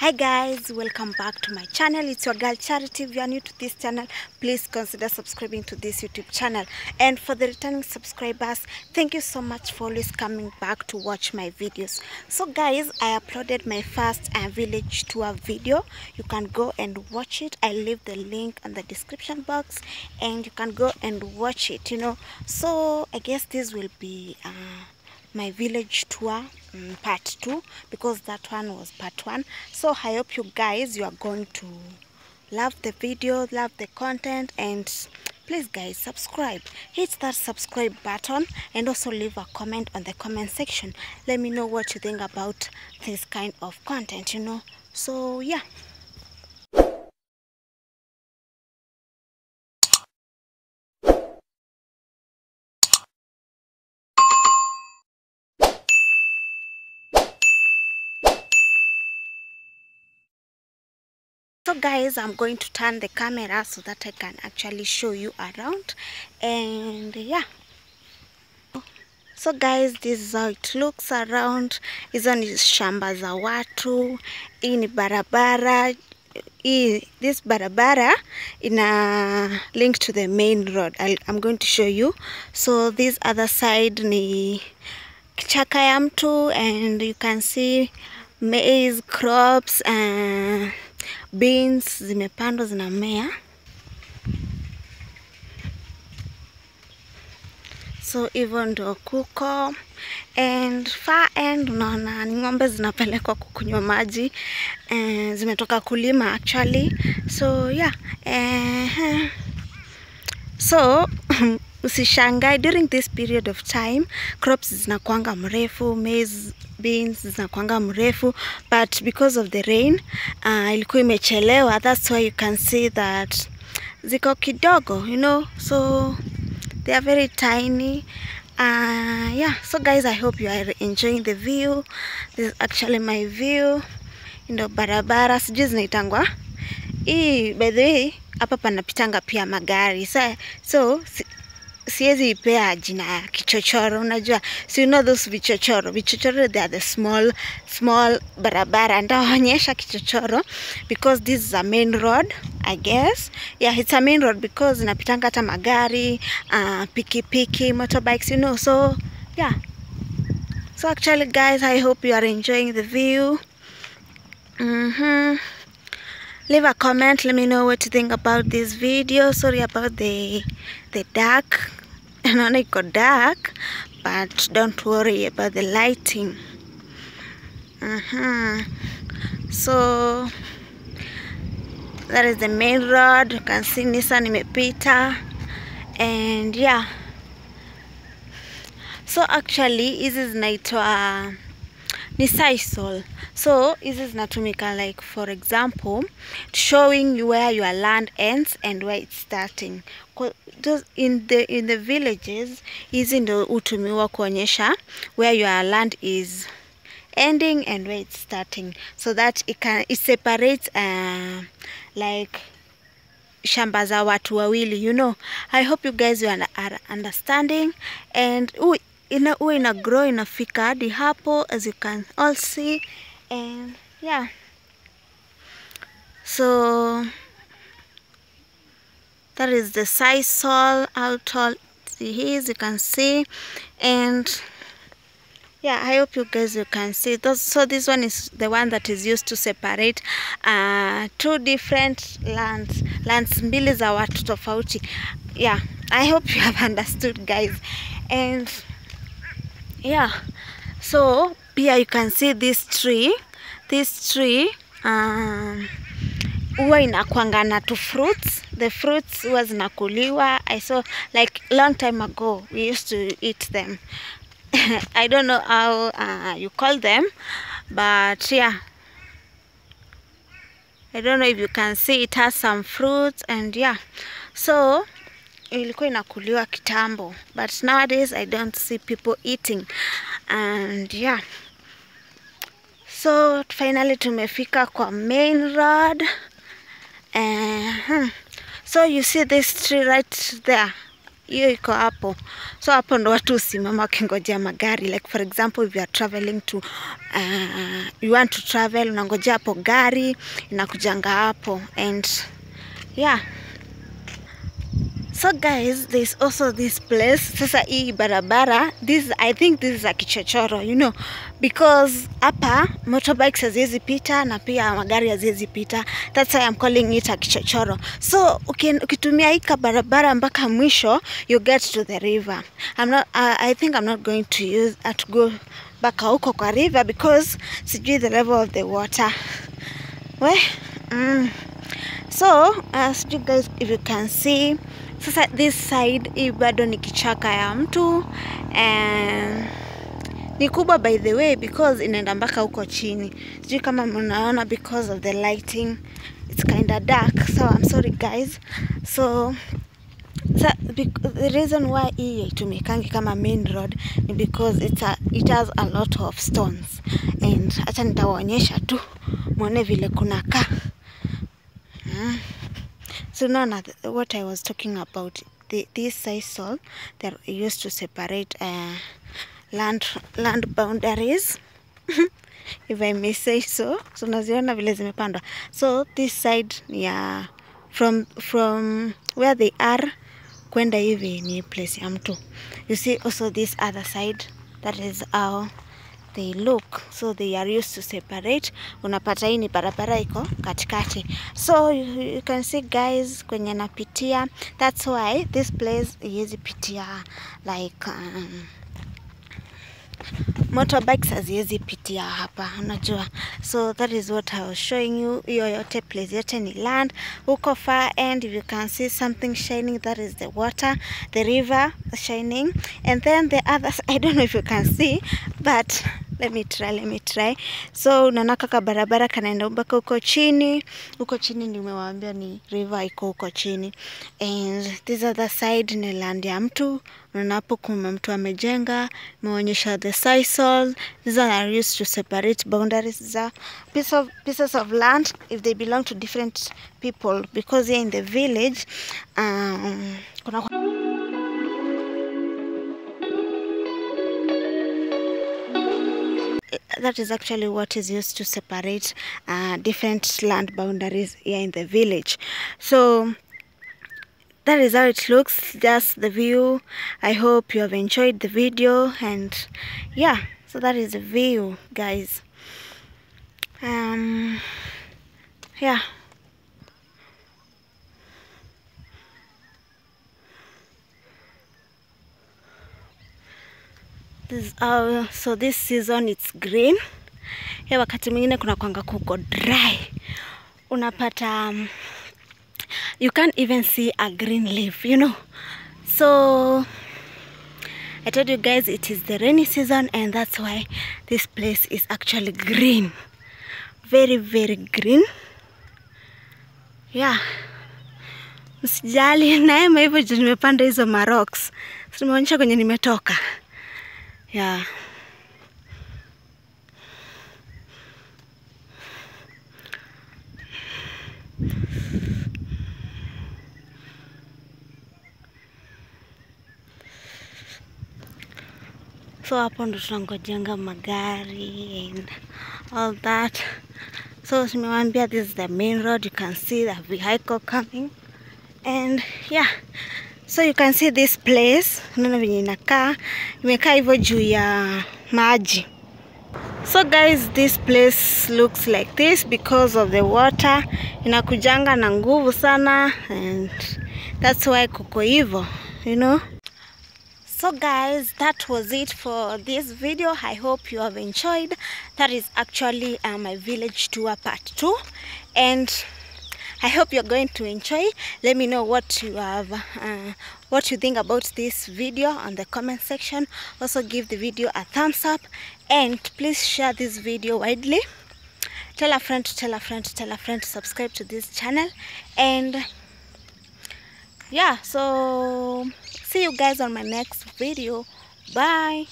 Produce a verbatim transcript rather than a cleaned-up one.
Hi guys, welcome back to my channel. It's your girl Charity. If you are new to this channel, please consider subscribing to this YouTube channel. And for the returning subscribers, thank you so much for always coming back to watch my videos. So guys, I uploaded my first uh, village tour video. You can go and watch it. I leave the link in the description box and you can go and watch it, you know. So I guess this will be uh, my village tour um, part two, because that one was part one. So I hope you guys you are going to love the video, love the content, and please guys, subscribe, hit that subscribe button, and also leave a comment on the comment section. Let me know what you think about this kind of content, you know. So yeah. So guys, I'm going to turn the camera so that I can actually show you around, and yeah. So guys, this is how it looks around. Hizo ni shamba za watu. Hii ni barabara. Hii, this barabara in a link to the main road. I'll, I'm going to show you. So this other side ni kichaka ya mtu, and you can see maize crops and beans zimepandwa zinamea. So even ndo kuko, and far end unaona ni ngombe zinapelekwa kukunywa maji, eh, zimetoka kulima actually. So yeah, eh, so usishangae during this period of time crops zinakuanga mrefu, maize, beans zinakuanga mrefu, but because of the rain uh, ilikuwa imechelewa. That's why you can see that ziko kidogo, you know. So they are very tiny. Uh, yeah, so guys, I hope you are enjoying the view. This is actually my view. Ndo barabara sijui zinaitangwa. Hii by the way hapa panapitanga pia magari. So so siezi ipea jina kichochoro, unajua. So you know those vichochoro. Vichochoro, they are the small, small barabara. Ndaonyesha kichochoro because this is a main road, I guess. Yeah, it's a main road because napitanga hata magari, uh, piki piki, motorbikes, you know. So, yeah. So actually, guys, I hope you are enjoying the view. Mm-hmm. Leave a comment, let me know what you think about this video. Sorry about the the dark. I know it got dark, but don't worry about the lighting. Uh-huh. So that is the main road. You can see Nissan imepita, and yeah. So actually this is naitwa ni sisal. So this is natumika, like for example, showing you where your land ends and where it's starting. In the in the villages, hizi ndo utumiwa kuonyesha where your land is ending and where it's starting, so that it can it separates uh, like shamba za watu wawili, you know. I hope you guys you are understanding, and ooh, ina uwe ina grow inafika hadi hapo, as you can all see, and yeah. So that is the sisal, how tall it is, you can see, and yeah, I hope you guys you can see those. So this one is the one that is used to separate uh, two different lands, lands mbili za watu tofauti. Yeah, I hope you have understood, guys, and yeah. So here you can see this tree. This tree um huwa inakuanga na two fruits. The fruits huwa zinakuliwa. I saw like long time ago we used to eat them. I don't know how uh, you call them, but yeah, I don't know if you can see it has some fruits, and yeah. So ilikuwa inakuliwa kitambo, but nowadays I don't see people eating, and yeah. So finally tumefika kwa main road. Uh, so you see this tree right there, hiyo iko hapo. So hapo ndo watu simama wakingojea magari. Like for example, if you are traveling to uh, you want to travel, unangojea hapo gari inakujanga hapo. And yeah, so guys, there's also this place. Sasa hii barabara, this I think this is a kichochoro, you know, because hapa motorbikes haziwezi pita na pia magari haziwezi pita. That's why I'm calling it a kichochoro. So ukitumia hii barabara mpaka mwisho, you get to the river. I'm not uh, I think I'm not going to use uh, to go back huko kwa river because sijui the level of the water. Well, mm. So as you guys, if you can see, so this side hii bado ni kichaka ya mtu, and ni kubwa by the way because inaenda mpaka huko chini. Sijui kama mnaona, because of the lighting it's kind of dark, so I'm sorry guys. So, so the reason why hii tumekangi kama main road ni because it's a, it has a lot of stones, and acha nitawaonyesha tu muone vile kuna ka. Mm. So no, no, what I was talking about, the, these sisal, they are used to separate uh, land land boundaries, if I may say so. So naziona vile zimepandwa. So this side, yeah, from from where they are, kwenda hivi ni place ya mtu. You see also this other side, that is how they look. So they are used to separate. Unapata hii ni barabara iko katikati. So you, you can see guys kwenye napitia. That's why this place hizi pitia like um, motorbikes haziwezi pitia hapa, unajua. So that is what I was showing you. Hiyo yote place yote ni land. Huko far end, if you can see something shining, that is the water, the river shining. And then the others, I don't know if you can see, but let me try, let me try. So nanaka ka barabara kanaenda mpaka huko chini. Huko chini nimewaambia ni river iko huko chini. And this other side ni land ya mtu. Unapo kuma mtu amejenga, muonyesha the sisal. These are used to separate boundaries. These are piece of, pieces of land if they belong to different people. Because here in the village, um, kuna... that is actually what is used to separate uh, different land boundaries here in the village. So that is how it looks, just the view. I hope you have enjoyed the video, and yeah, so that is the view guys. Um yeah, this uh, so this season it's green. Ya wakati mwingine kuna kwanga kuko dry. Unapata um, you can't even see a green leaf, you know. So I told you guys it is the rainy season, and that's why this place is actually green. Very very green. Yeah. Msijali nae maivo nimepanda hizo marocks. Tumeonyesha kwenye nimetoka. Yeah. So hapo ndo tunangojenga magari and all that. So simewambia this is the main road. You can see the vehicle coming. And yeah. So you can see this place. Unaona venye inakaa. Imekaa hivyo juu ya maji. So guys, this place looks like this because of the water. Inakujanga na nguvu sana, and that's why kuko hivyo, you know. So guys, that was it for this video. I hope you have enjoyed. That is actually uh, my village tour part two. And I hope you're going to enjoy. Let me know what you have, uh, what you think about this video on the comment section. Also give the video a thumbs up, and please share this video widely. Tell a friend, tell a friend, tell a friend to subscribe to this channel. And yeah, so see you guys on my next video. Bye.